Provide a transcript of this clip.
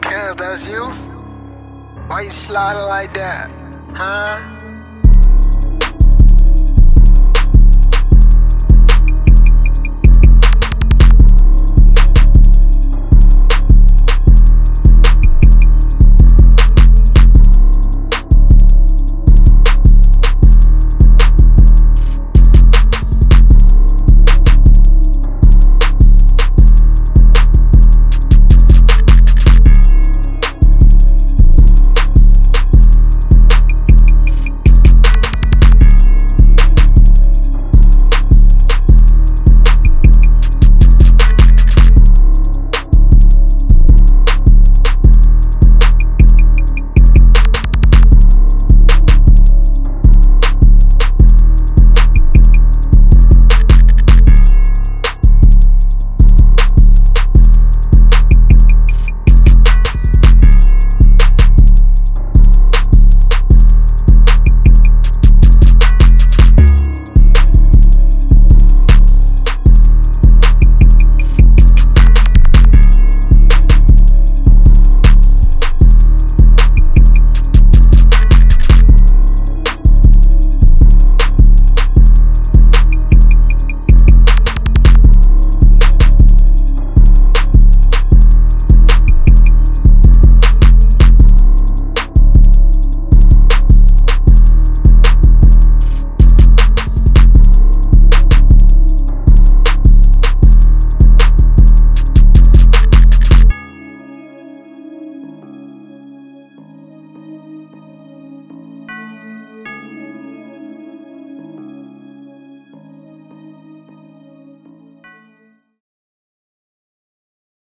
cares, that's you? Why you sliding like that, huh?